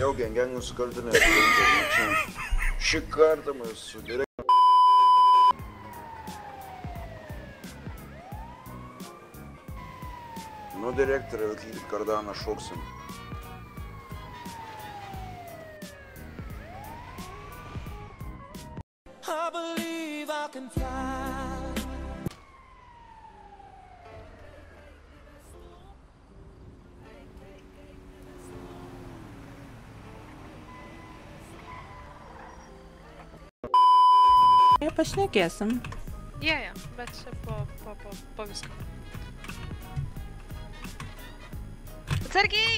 Yok yengen sıkıldınız. Şıkkardımız direkt. Но директор выглядит, когда она шоксен. Ja pašniek esam. Jā, bet še po viskam. Sergij!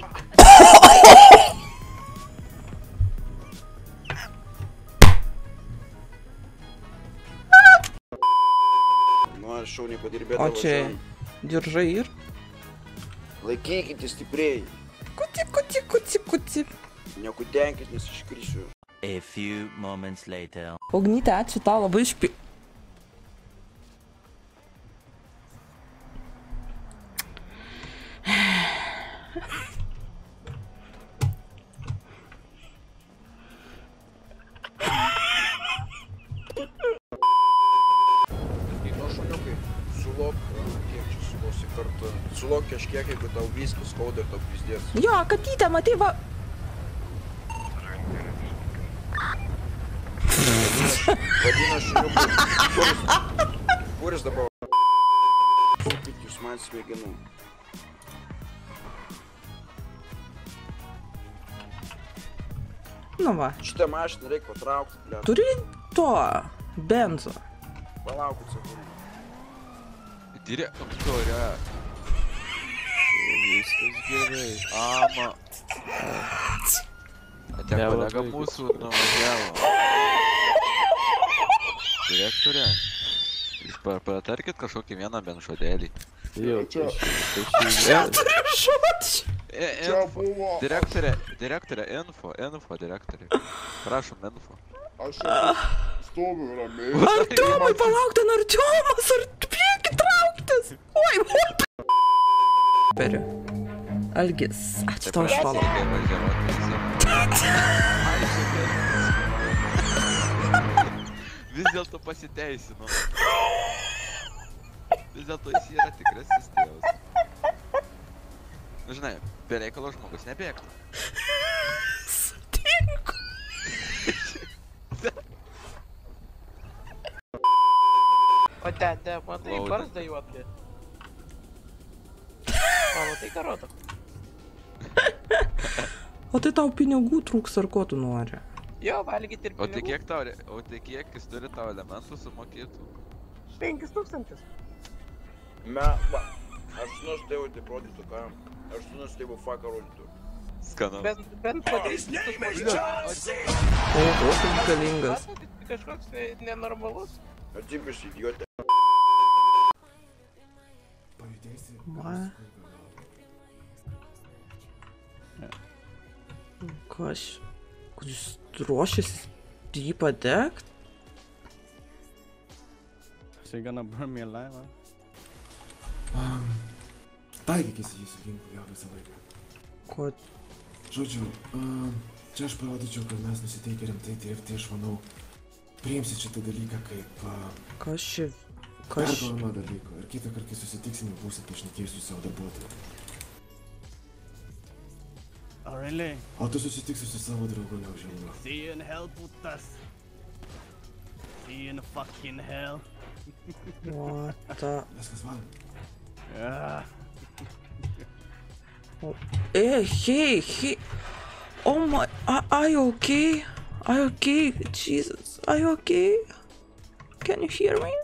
Отче, держи ир. Лайкейките степрей. Кути. Не кутянькать, не сочкрисю. A few moments later. Ugnite, ačiū tau labai išpi... Nu šuniukai, sulok, kiek čia sulosi kartu. Sulok kažkiek, jeigu tau viskas skauda ir tau pizdės. Jo, katytę, matai, va... Vadinasi, kuris dabar... Pulkit jūs man smegenų. Nu va. Šitą mašiną reikia patraukti, blėt. Turi to benzo. Palaukit, sakau. Direktorė. Viskas gerai. Ama. Atė kolega mūsų nuvažiavo. Direktorė, jūs pratarkit kažkokį vieną bent žodelį. Jau, čia. Direktorė, žodžiu. Čia buvo. Direktorė, info, direktorė. Prašom, info. Aš stoviu ramiai. Artiomai, palauk, ten Artiomas, prieki trauktis. Oi, what? Periu. Algis, atsitau iš valo. Vis dėlto pasiteisino. Vis dėlto jis yra tikrasis tėvas. Nu žinai, be reikalo žmogus nebėgtų. Sutinku. O ten, man tai barzdą jų atgė. Mano tai karoto. O tai tau pinigų trūks ar ko tu nori? Jo, valgyti ir pinigų. O tai kiek jis turi tau elementų sumokėtų? 5000. Me, va, aš sunos tėvų taip rodytų, ką? Aš sunos tėvų faką rodytų. Skanam. Bent padarys visus žmonės. O, kaip galingas. Kažkoks nenormalus. Atsipiš, idiotė. Va. Ko aš... Jūs ruošiasi jį padegt? She gonna burn me alive, va? Taikykis jį su ginklu jau visą laiką. Ko? Žodžiu, čia aš parodyčiau, kad mes nusiteikia rimtai dirbti, aš manau, priimsit šitą dalyką kaip... Kas čia... Perduojama dalyko, ir kitą kartą, kai susitiksime, būsit pašnekėjusiu savo darbuotojų. Oh, really? O tu susitiksi su savo draugu, neužilgo. See you in hell, putas. See you in fucking hell. What the... Viskas man. Yeah. Hey. Oh my... Are you okay? Are you okay? Jesus, are you okay? Can you hear me?